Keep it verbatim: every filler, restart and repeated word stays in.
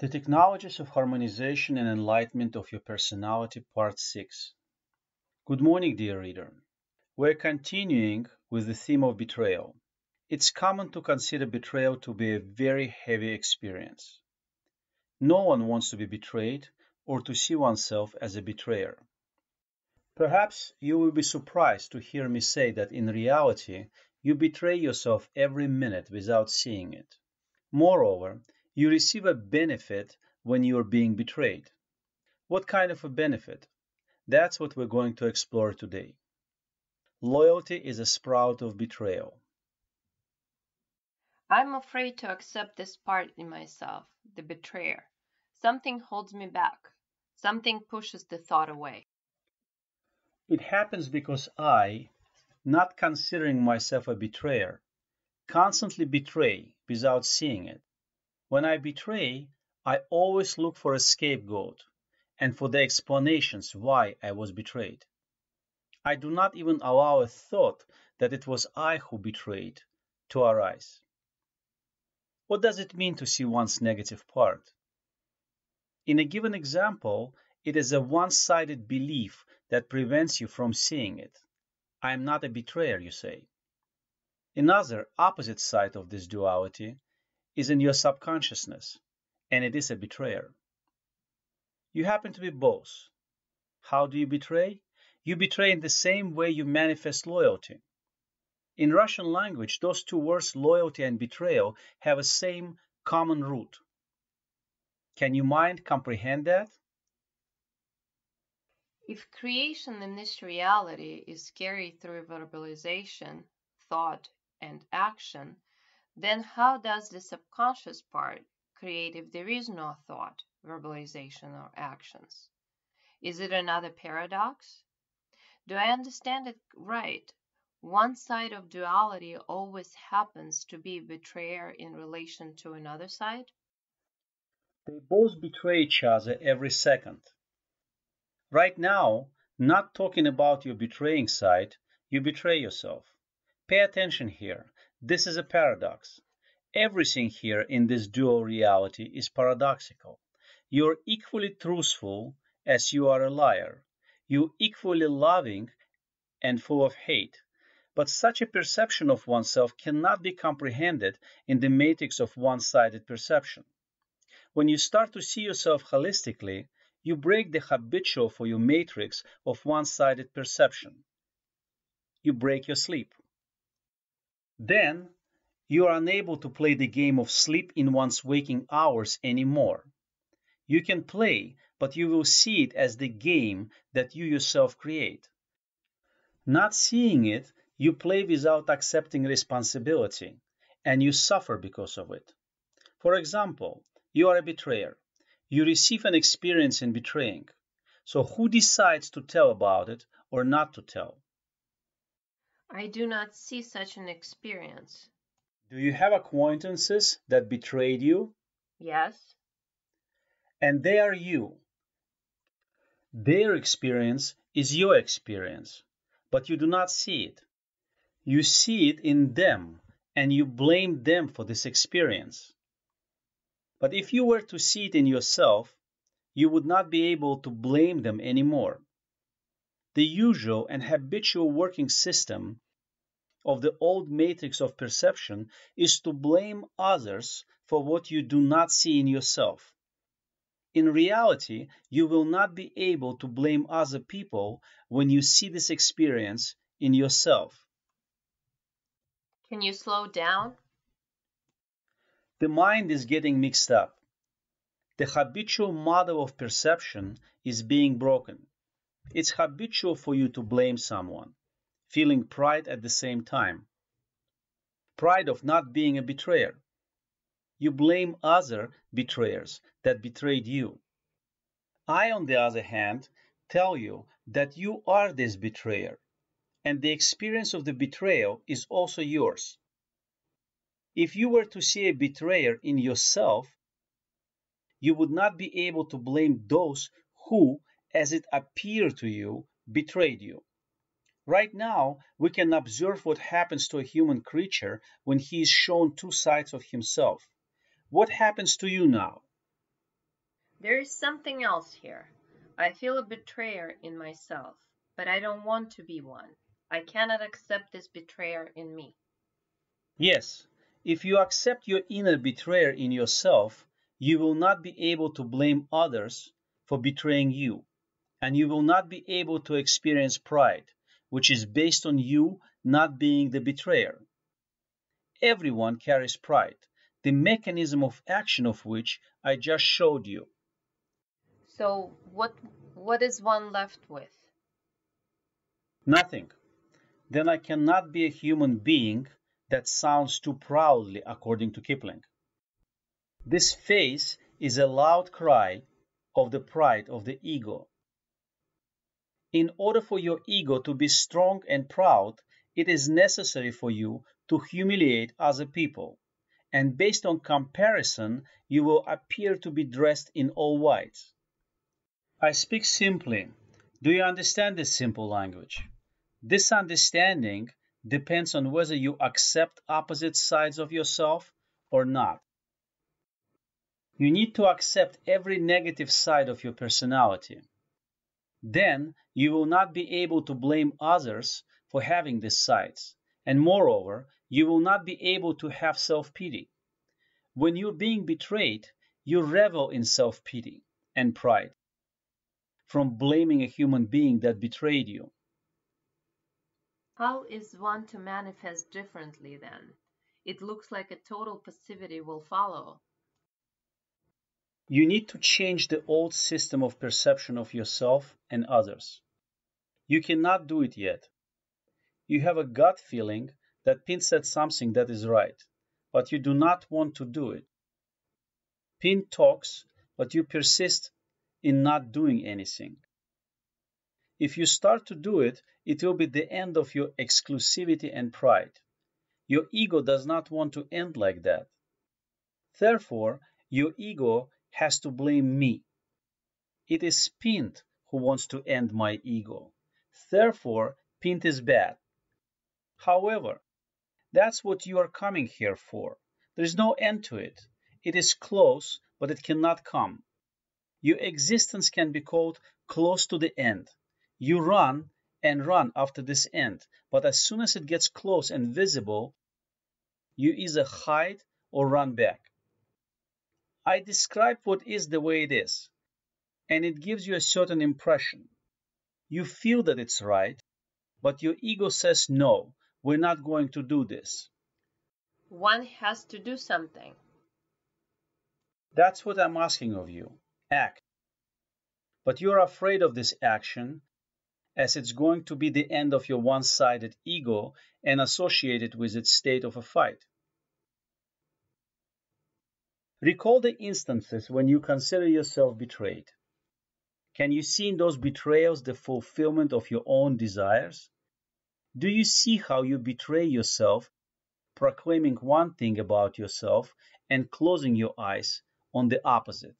The Technologies of Harmonization and Enlightenment of Your Personality, Part six. Good morning, dear reader. We're continuing with the theme of betrayal. It's common to consider betrayal to be a very heavy experience. No one wants to be betrayed or to see oneself as a betrayer. Perhaps you will be surprised to hear me say that in reality, you betray yourself every minute without seeing it. Moreover, you receive a benefit when you are being betrayed. What kind of a benefit? That's what we're going to explore today. Loyalty is a sprout of betrayal. I'm afraid to accept this part in myself, the betrayer. Something holds me back. Something pushes the thought away. It happens because I, not considering myself a betrayer, constantly betray without seeing it. When I betray, I always look for a scapegoat and for the explanations why I was betrayed. I do not even allow a thought that it was I who betrayed to arise. What does it mean to see one's negative part? In a given example, it is a one-sided belief that prevents you from seeing it. I am not a betrayer, you say. Another opposite side of this duality is in your subconsciousness, and it is a betrayer. You happen to be both. How do you betray? You betray in the same way you manifest loyalty. In Russian language, those two words, loyalty and betrayal, have a same common root. Can your mind comprehend that? If creation in this reality is carried through verbalization, thought, and action, then how does the subconscious part create if there is no thought, verbalization, or actions? Is it another paradox? Do I understand it right? One side of duality always happens to be a betrayer in relation to another side? They both betray each other every second. Right now, not talking about your betraying side, you betray yourself. Pay attention here. This is a paradox. Everything here in this dual reality is paradoxical. You're equally truthful as you are a liar. You're equally loving and full of hate. But such a perception of oneself cannot be comprehended in the matrix of one-sided perception. When you start to see yourself holistically, you break the habitual for your matrix of one-sided perception. You break your sleep. Then, you are unable to play the game of sleep in one's waking hours anymore. You can play, but you will see it as the game that you yourself create. Not seeing it, you play without accepting responsibility, and you suffer because of it. For example, you are a betrayer. You receive an experience in betraying. So who decides to tell about it or not to tell? I do not see such an experience. Do you have acquaintances that betrayed you? Yes. And they are you. Their experience is your experience, but you do not see it. You see it in them, and you blame them for this experience. But if you were to see it in yourself, you would not be able to blame them anymore. The usual and habitual working system of the old matrix of perception is to blame others for what you do not see in yourself. In reality, you will not be able to blame other people when you see this experience in yourself. Can you slow down? The mind is getting mixed up. The habitual model of perception is being broken. It's habitual for you to blame someone, feeling pride at the same time. Pride of not being a betrayer. You blame other betrayers that betrayed you. I, on the other hand, tell you that you are this betrayer, and the experience of the betrayal is also yours. If you were to see a betrayer in yourself, you would not be able to blame those who, as it appeared to you, betrayed you. Right now, we can observe what happens to a human creature when he is shown two sides of himself. What happens to you now? There is something else here. I feel a betrayer in myself, but I don't want to be one. I cannot accept this betrayer in me. Yes, if you accept your inner betrayer in yourself, you will not be able to blame others for betraying you, and you will not be able to experience pride, which is based on you not being the betrayer. Everyone carries pride, the mechanism of action of which I just showed you. So what, what is one left with? Nothing. Then I cannot be a human being that sounds too proudly, according to Kipling. This phase is a loud cry of the pride of the ego. In order for your ego to be strong and proud, it is necessary for you to humiliate other people, and based on comparison, you will appear to be dressed in all white. I speak simply. Do you understand this simple language? This understanding depends on whether you accept opposite sides of yourself or not. You need to accept every negative side of your personality. Then you will not be able to blame others for having these sides, and moreover, you will not be able to have self-pity. When you're being betrayed, you revel in self-pity and pride from blaming a human being that betrayed you. How is one to manifest differently then? It looks like a total passivity will follow. You need to change the old system of perception of yourself and others. You cannot do it yet. You have a gut feeling that Pin said something that is right, but you do not want to do it. Pin talks, but you persist in not doing anything. If you start to do it, it will be the end of your exclusivity and pride. Your ego does not want to end like that. Therefore, your ego has to blame me. It is Pint who wants to end my ego. Therefore, Pint is bad. However, that's what you are coming here for. There is no end to it. It is close, but it cannot come. Your existence can be called close to the end. You run and run after this end, but as soon as it gets close and visible, you either hide or run back. I describe what is the way it is, and it gives you a certain impression. You feel that it's right, but your ego says, no, we're not going to do this. One has to do something. That's what I'm asking of you. Act. But you're afraid of this action, as it's going to be the end of your one-sided ego and associated with its state of a fight. Recall the instances when you consider yourself betrayed. Can you see in those betrayals the fulfillment of your own desires? Do you see how you betray yourself, proclaiming one thing about yourself and closing your eyes on the opposite?